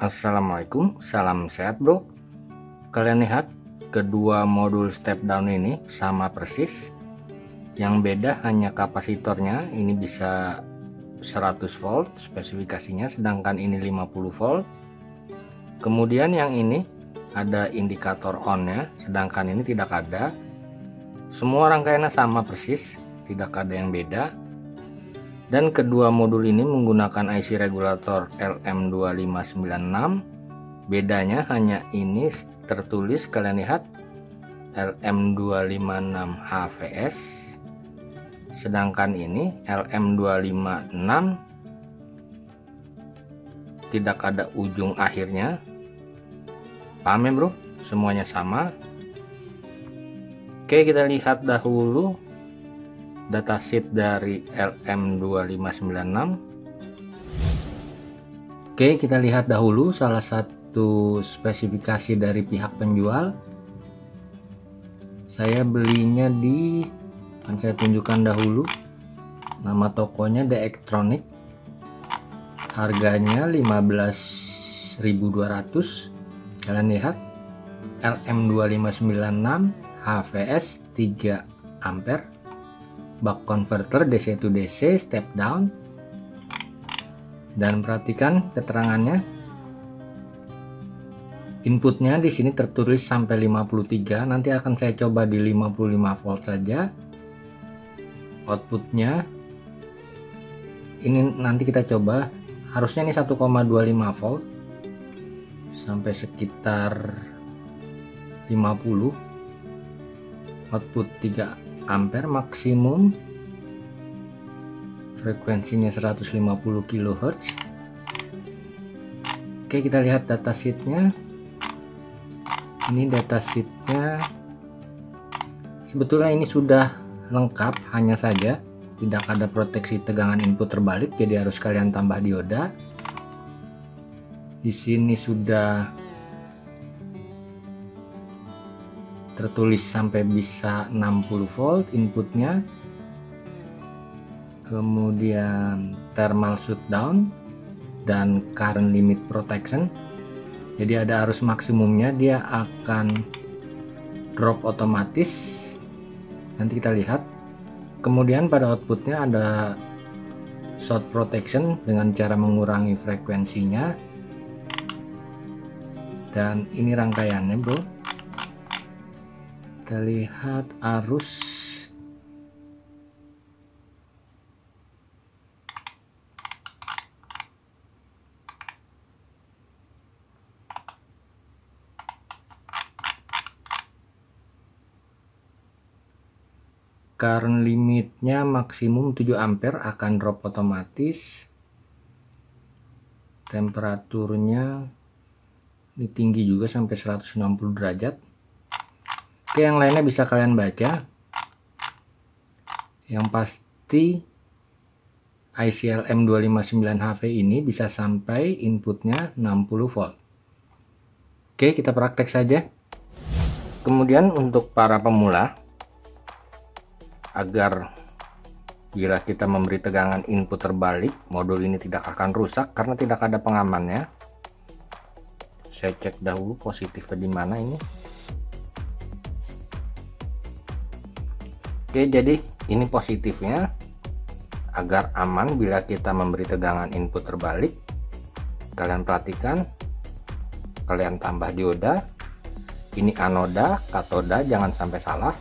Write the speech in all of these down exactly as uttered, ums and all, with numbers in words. Assalamualaikum, salam sehat bro. Kalian lihat kedua modul step down ini sama persis, yang beda hanya kapasitornya. Ini bisa seratus volt spesifikasinya, sedangkan ini lima puluh volt. Kemudian yang ini ada indikator on-nya, sedangkan ini tidak ada. Semua rangkaiannya sama persis, tidak ada yang beda. Dan kedua modul ini menggunakan I C regulator L M dua lima sembilan enam. Bedanya hanya ini tertulis, kalian lihat, L M dua lima enam H V S. Sedangkan ini L M dua lima enam tidak ada ujung akhirnya. Paham ya bro? Semuanya sama. Oke, kita lihat dahulu datasheet dari L M dua lima sembilan enam. Oke, kita lihat dahulu salah satu spesifikasi dari pihak penjual. Saya belinya di, akan saya tunjukkan dahulu nama tokonya, The Electronic. Harganya lima belas ribu dua ratus. Kalian lihat L M dua lima sembilan enam H V S tiga ampere, buck converter D C to D C step down. Dan perhatikan keterangannya, inputnya di sini tertulis sampai lima puluh tiga, nanti akan saya coba di lima puluh lima volt saja. Outputnya ini nanti kita coba, harusnya ini satu koma dua lima volt sampai sekitar lima puluh. Output tiga ampere maksimum, frekuensinya seratus lima puluh kilohertz. Oke, kita lihat datasheetnya. Ini datasheetnya sebetulnya ini sudah lengkap, hanya saja tidak ada proteksi tegangan input terbalik, jadi harus kalian tambah dioda. Di sini sudah tertulis sampai bisa enam puluh volt inputnya. Kemudian thermal shutdown dan current limit protection, jadi ada arus maksimumnya, dia akan drop otomatis, nanti kita lihat. Kemudian pada outputnya ada short protection dengan cara mengurangi frekuensinya. Dan ini rangkaiannya bro, kita lihat arus current limitnya maksimum tujuh ampere, akan drop otomatis. Temperaturnya ini tinggi juga sampai seratus enam puluh derajat. Oke, yang lainnya bisa kalian baca. Yang pasti I C L M dua lima sembilan H V ini bisa sampai inputnya enam puluh volt. Oke, kita praktek saja. Kemudian untuk para pemula, agar bila kita memberi tegangan input terbalik, modul ini tidak akan rusak karena tidak ada pengamannya. Saya cek dahulu positifnya di mana ini. Oke, jadi ini positifnya. Agar aman bila kita memberi tegangan input terbalik, kalian perhatikan, kalian tambah dioda. Ini anoda, katoda, jangan sampai salah.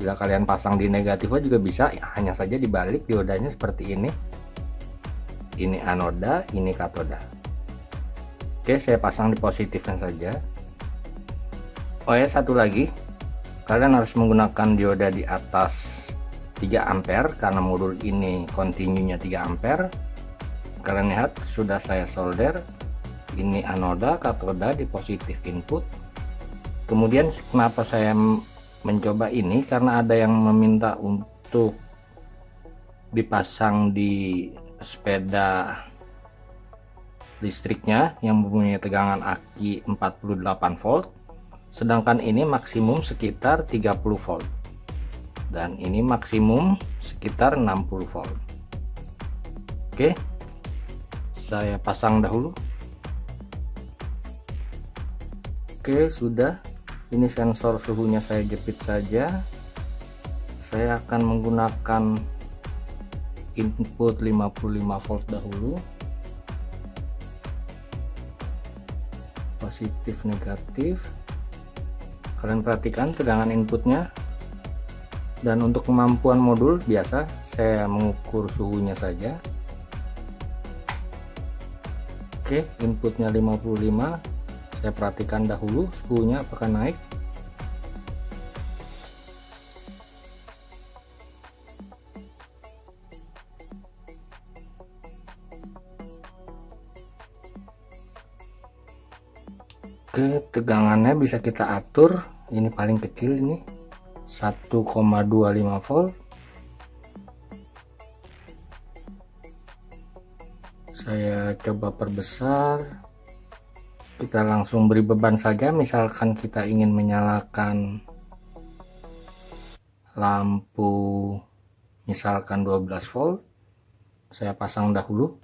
Bila kalian pasang di negatifnya juga bisa, ya, hanya saja dibalik diodanya seperti ini. Ini anoda, ini katoda. Oke, saya pasang di positifnya saja. Oh ya, satu lagi, kalian harus menggunakan dioda di atas tiga ampere karena modul ini kontinunya tiga ampere. Kalian lihat sudah saya solder, ini anoda, katoda di positif input. Kemudian kenapa saya mencoba ini, karena ada yang meminta untuk dipasang di sepeda listriknya yang mempunyai tegangan aki empat puluh delapan volt. Sedangkan ini maksimum sekitar tiga puluh volt dan ini maksimum sekitar enam puluh volt. Oke, saya pasang dahulu. Oke, sudah. Ini sensor suhunya saya jepit saja. Saya akan menggunakan input lima puluh lima volt dahulu. Positif, negatif. Kalian perhatikan tegangan inputnya. Dan untuk kemampuan modul biasa, saya mengukur suhunya saja. Oke, inputnya lima puluh lima. Saya perhatikan dahulu suhunya apakah naik. Oke, tegangannya bisa kita atur. Ini paling kecil, ini satu koma dua lima volt. Saya coba perbesar. Kita langsung beri beban saja. Misalkan kita ingin menyalakan lampu misalkan dua belas volt, saya pasang dahulu.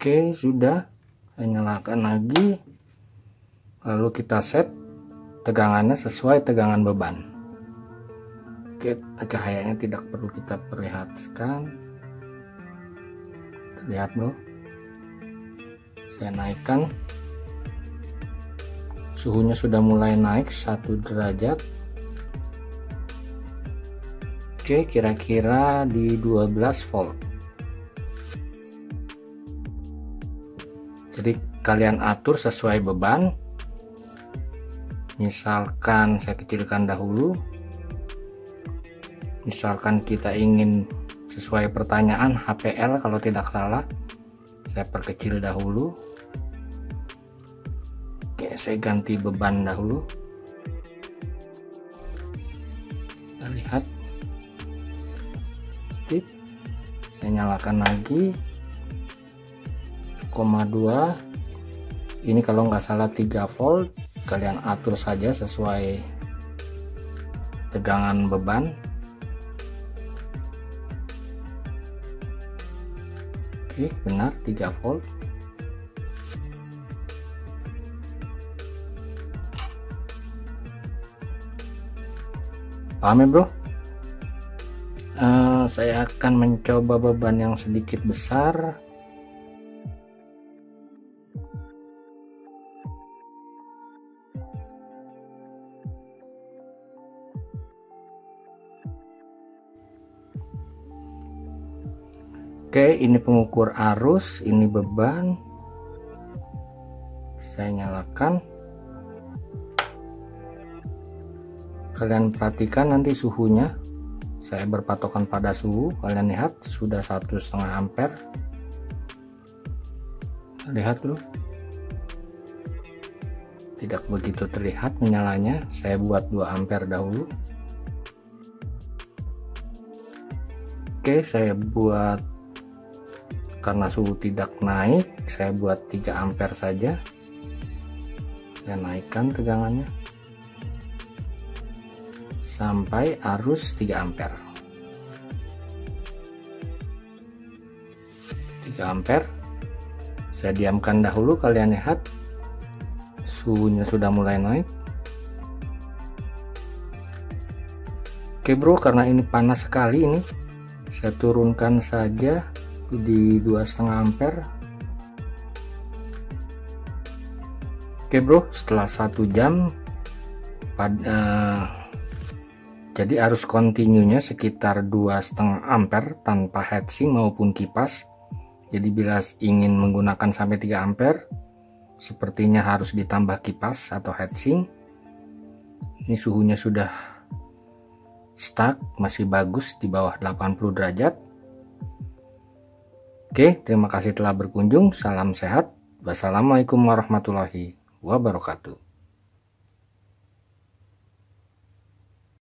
Oke, sudah. Saya nyalakan lagi, lalu kita set tegangannya sesuai tegangan beban. Oke, cahayanya tidak perlu kita perlihatkan. Terlihat bro, saya naikkan. Suhunya sudah mulai naik satu derajat. Oke, kira-kira di dua belas volt. Jadi kalian atur sesuai beban. Misalkan saya kecilkan dahulu. Misalkan kita ingin sesuai pertanyaan H P L kalau tidak salah, saya perkecil dahulu. Oke, saya ganti beban dahulu. Kita lihat. Tip. Saya nyalakan lagi. satu koma dua. Ini kalau nggak salah tiga volt. Kalian atur saja sesuai tegangan beban. Oke, benar tiga volt. Paham ya bro? Uh, saya akan mencoba beban yang sedikit besar. Oke, ini pengukur arus, ini beban. Saya nyalakan. Kalian perhatikan nanti suhunya. Saya berpatokan pada suhu. Kalian lihat sudah satu setengah ampere. Lihat dulu. Tidak begitu terlihat menyalanya. Saya buat dua ampere dahulu. Oke, saya buat, karena suhu tidak naik, saya buat tiga ampere saja. Saya naikkan tegangannya sampai arus tiga ampere. tiga ampere. Saya diamkan dahulu, kalian lihat suhunya sudah mulai naik. Oke bro, karena ini panas sekali ini, saya turunkan saja di dua koma lima ampere. Oke bro, setelah satu jam pada uh, jadi arus kontinunya sekitar dua koma lima ampere tanpa heatsink maupun kipas. Jadi bila ingin menggunakan sampai tiga ampere, sepertinya harus ditambah kipas atau heatsink. Ini suhunya sudah stuck, masih bagus di bawah delapan puluh derajat. Oke, terima kasih telah berkunjung. Salam sehat. Wassalamualaikum warahmatullahi wabarakatuh.